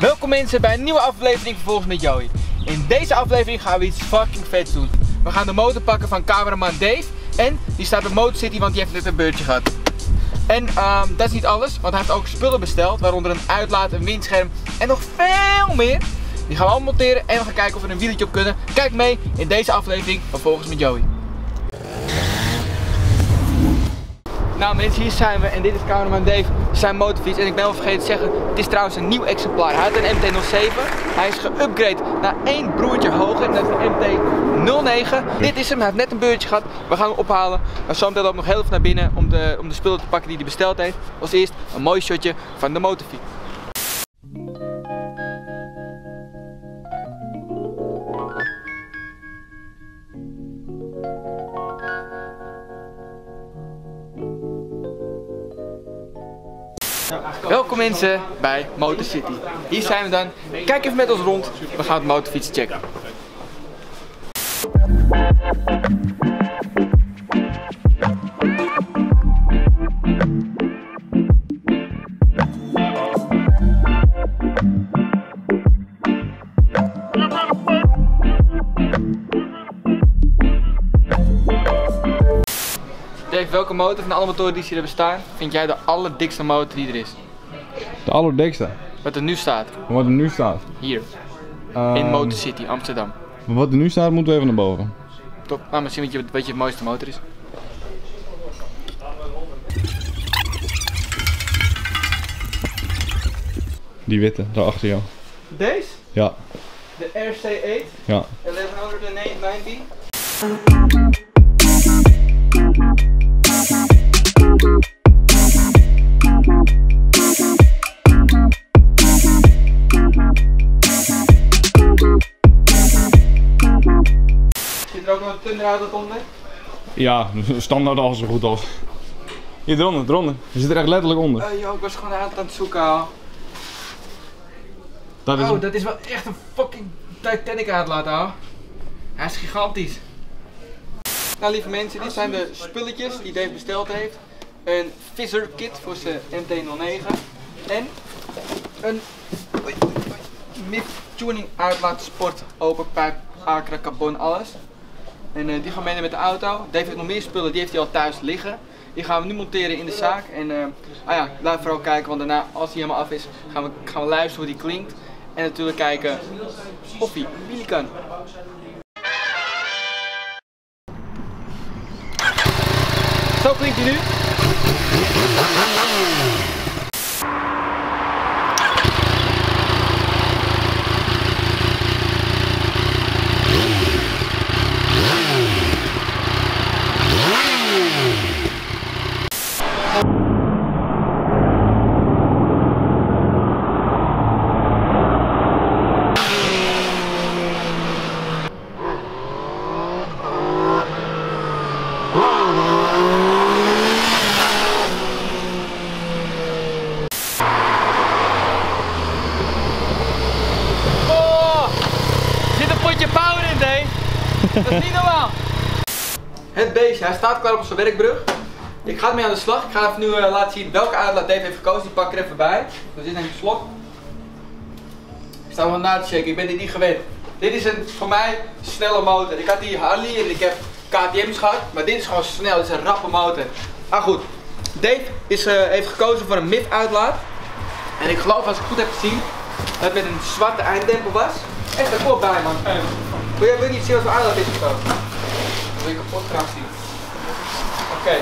Welkom mensen bij een nieuwe aflevering van Volgens met Joey. In deze aflevering gaan we iets fucking vets doen. We gaan de motor pakken van cameraman Dave. En die staat op Motor City, want die heeft net een beurtje gehad. En dat is niet alles, want hij heeft ook spullen besteld. Waaronder een uitlaat, een windscherm en nog veel meer. Die gaan we allemaal monteren en we gaan kijken of we een wieltje op kunnen. Kijk mee in deze aflevering van Volgens met Joey. Nou mensen, hier zijn we en dit is cameraman Dave, zijn motorfiets. En ik ben al vergeten te zeggen, het is trouwens een nieuw exemplaar. Hij had een MT-07, hij is geüpgrade naar één broertje hoger en dat is de MT-09. Dit is hem, hij heeft net een beurtje gehad, we gaan hem ophalen. Maar zometeen loopt nog heel veel naar binnen om de spullen te pakken die hij besteld heeft. Als eerst een mooi shotje van de motorfiets. Welkom mensen bij Motor City. Hier zijn we dan. Kijk even met ons rond. We gaan het motorfiets checken. Dave, welke motor van alle motoren die hier hebben staan, vind jij de allerdikste motor die er is? De allerdikste? Wat er nu staat. Wat er nu staat? Hier. In Motor City, Amsterdam. Wat er nu staat, moeten we even naar boven. Top. Nou, misschien weet je het mooiste motor is. Die witte, daar achter jou. Deze? Ja. De RC8? Ja. 1190. Onder? Ja, standaard al zo goed als. Hier eronder, eronder. Je zit er echt letterlijk onder. Yo, ik was gewoon aan het zoeken al. Dat is wel echt een fucking Titanic uitlaat al. Hij is gigantisch. Nou lieve mensen, dit zijn de spulletjes die Dave besteld heeft. Een Vizzer kit voor zijn MT-09. En een MIP-tuning uitlaat sport, open pijp, acra, carbon, alles. En die gaan meenemen met de auto. Dave heeft nog meer spullen, die heeft hij al thuis liggen. Die gaan we nu monteren in de zaak. En laat vooral kijken, want daarna, als hij helemaal af is, gaan we luisteren hoe die klinkt. En natuurlijk kijken of hij wielen kan. Zo klinkt hij nu. Dat is niet normaal! Het beestje, hij staat klaar op zijn werkbrug. Ik ga ermee aan de slag. Ik ga even nu laten zien welke uitlaat Dave heeft gekozen. Die pak ik er even bij. Er zit een slok. Ik sta wel na te checken, ik ben dit niet gewend. Dit is een voor mij snelle motor. Ik had die Harley en ik heb KTM's gehad, maar dit is gewoon snel. Dit is een rappe motor. Maar goed, Dave heeft gekozen voor een MIP-uitlaat. En ik geloof, als ik goed heb gezien, dat het met een zwarte einddemper was. Echt, daar komt bij man. Wil je niet zien wat voor uitlaat is gekozen? Dan wil je kapot graag zien. Oké.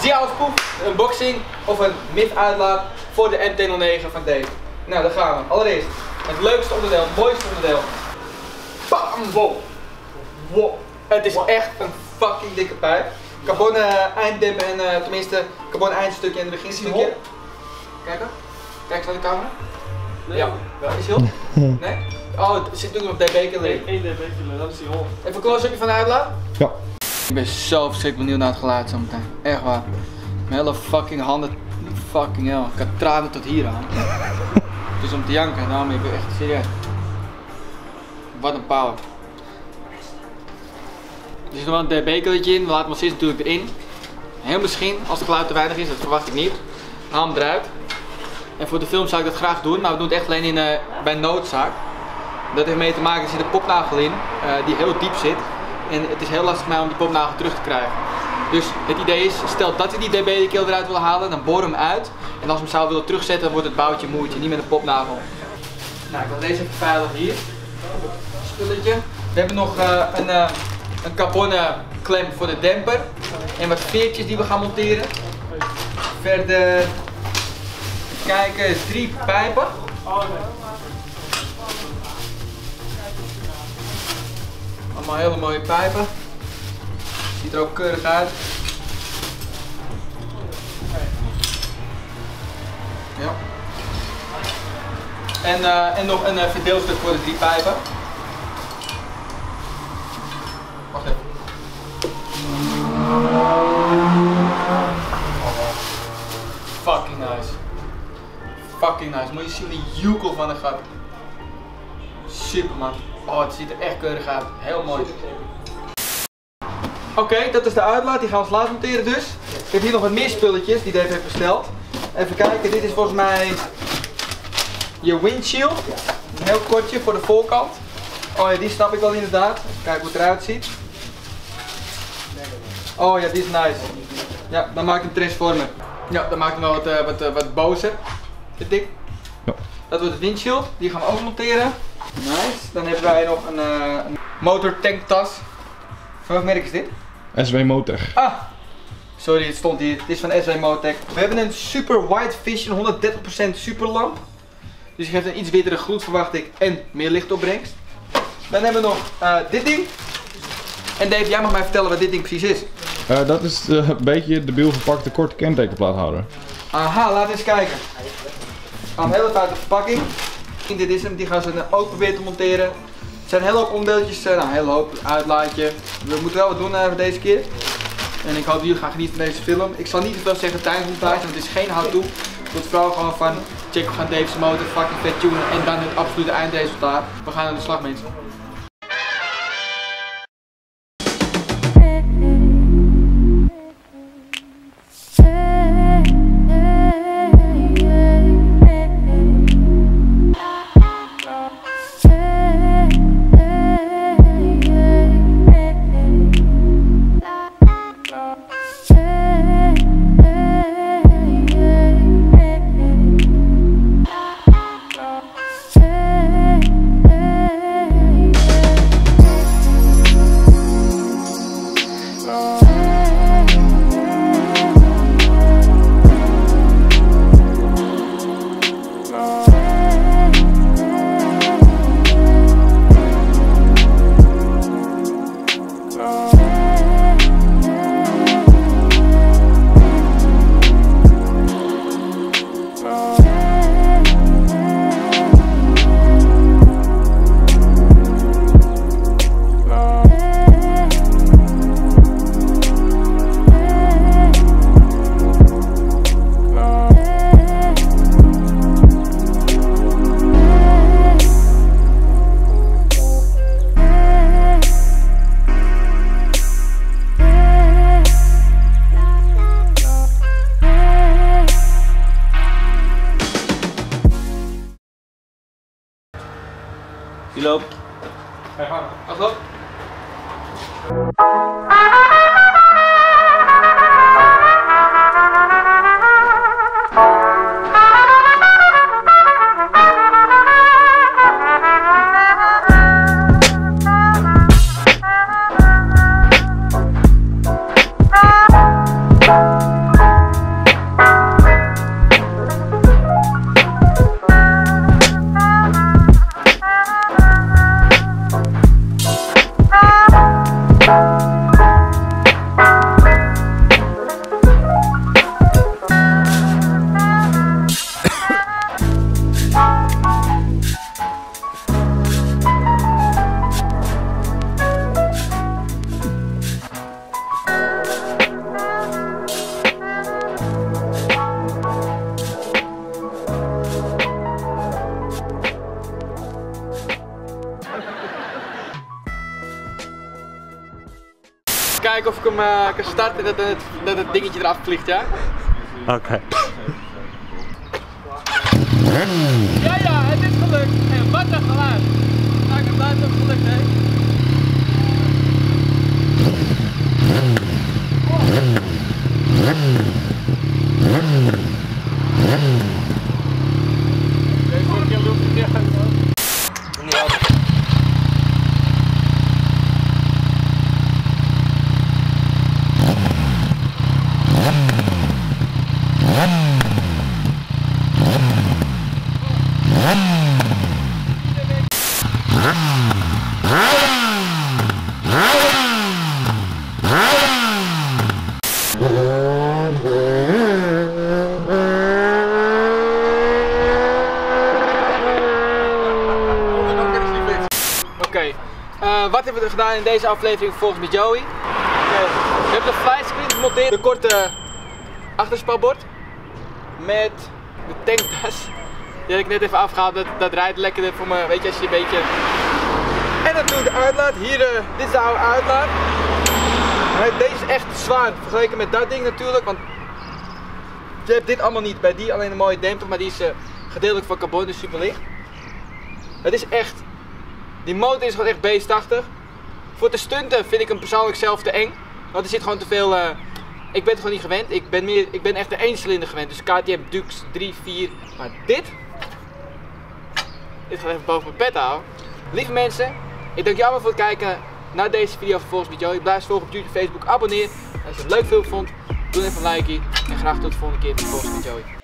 Zie je als poef, een boxing of een MIP-uitlaat voor de MT-09 van Dave. Nou, daar gaan we. Allereerst het leukste onderdeel, het mooiste onderdeel. Bam! Wow! Wow! Het is echt een fucking dikke pijp. Carbon einddemper en tenminste carbon eindstukje en beginstukje. Kijk dan. Kijk eens naar de camera. Nee. Ja. Wel, is heel? Nee? Oh, het zit natuurlijk nog dB-keller. Eén dB-keller, dat is die hol. Even een close-upje van de uitlaat? Ja. Ik ben zo verschrikkelijk benieuwd naar het geluid zometeen. Echt waar. Mijn hele fucking handen. Fucking hell. Ik had tranen tot hier aan. Dus om te janken, nou maar ik ben echt serieus. Wat een power. Er zit nog wel een dB-kellertje in, we laten hem steeds natuurlijk erin. Heel misschien, als het geluid te weinig is, dat verwacht ik niet. Haal hem eruit. En voor de film zou ik dat graag doen, maar we doen het echt alleen in, bij noodzaak. Dat heeft mee te maken, er zit een popnagel in die heel diep zit. En het is heel lastig voor mij om die popnagel terug te krijgen. Dus het idee is, stel dat we die DB-keel eruit willen halen, dan boren we hem uit. En als we hem zouden willen terugzetten, dan wordt het boutje moeitje, niet met een popnagel. Nou, ik wil deze even veilig hier. Spulletje. We hebben nog een carbonnen klem voor de demper. En wat veertjes die we gaan monteren. Verder kijken, 3 pijpen. Allemaal hele mooie pijpen. Ziet er ook keurig uit. Ja. En nog een verdeelstuk voor de 3 pijpen. Wacht even. Fucking nice. Fucking nice. Moet je zien die joekel van de gat. Super man. Oh, het ziet er echt keurig uit. Heel mooi. Oké, dat is de uitlaat. Die gaan we als laat monteren dus. Ik heb hier nog wat meer spulletjes die Dave heeft besteld. Even kijken. Dit is volgens mij je windshield. Een heel kortje voor de voorkant. Oh ja, die snap ik wel inderdaad. Kijk hoe het eruit ziet. Oh ja, die is nice. Ja, dan maakt hem transformer. Ja, dan maakt hem wel wat bozer. Dit dik. Dat wordt het windshield. Die gaan we ook monteren. Nice. Dan hebben wij nog een motor tanktas. Van welk merk is dit? SW Motech. Ah! Sorry, het stond hier. Het is van SW Motech. We hebben een Super White Vision 130% superlamp. Dus je geeft een iets wittere gloed, verwacht ik. En meer lichtopbrengst. Dan hebben we nog dit ding. En Dave, jij mag mij vertellen wat dit ding precies is. Dat is een beetje de biel verpakte korte kentekenplaathouder. Aha, laten we eens kijken. Gaan we heel even uit de verpakking. Dit is hem, die gaan ze ook proberen te monteren. Er zijn een hele hoop onderdeeltjes, nou, een hele hoop uitlaatje. We moeten wel wat doen voor deze keer. En ik hoop dat jullie gaan genieten van deze film. Ik zal niet te veel zeggen tijdens de montage, want het is geen how-to. Het is vooral gewoon van checken, we gaan Dave's motor fucking vet tunen en dan het absolute eindresultaat. We gaan aan de slag, mensen. Die loopt. Afloop. Kijken of ik hem kan starten en dat het dingetje eraf vliegt, ja? Oké. hè? Ja, ja, het is gelukt. En wat een geluid. Nou, ik heb blij dat het gelukt heeft. Wat hebben we gedaan in deze aflevering volgens met Joey? We hebben de flyscreen gemonteerd, de korte achterspalbord met de tanktas. Die had ik net even afgehaald, dat rijdt lekker voor me, weet je, als je een beetje... En natuurlijk de uitlaat, hier, dit is de oude uitlaat. Deze is echt zwaar, vergeleken met dat ding natuurlijk, want je hebt dit allemaal niet bij die, alleen een mooie demper, maar die is gedeeltelijk van carbon, dus super licht. Het is echt... Die motor is gewoon echt beestachtig. Voor te stunten vind ik hem persoonlijk zelf te eng. Want er zit gewoon te veel... ik ben het gewoon niet gewend. Ik ben echt de 1-cilinder gewend. Dus KTM Dukes 3, 4. Maar dit... Dit gaat even boven mijn pet houden. Lieve mensen, ik dank jou wel voor het kijken naar deze video van Volgens met Joey. Blijf volgen op YouTube, Facebook, abonneer. Als je het leuk vond, doe even een likeje. En graag tot de volgende keer bij Volgens met Joey.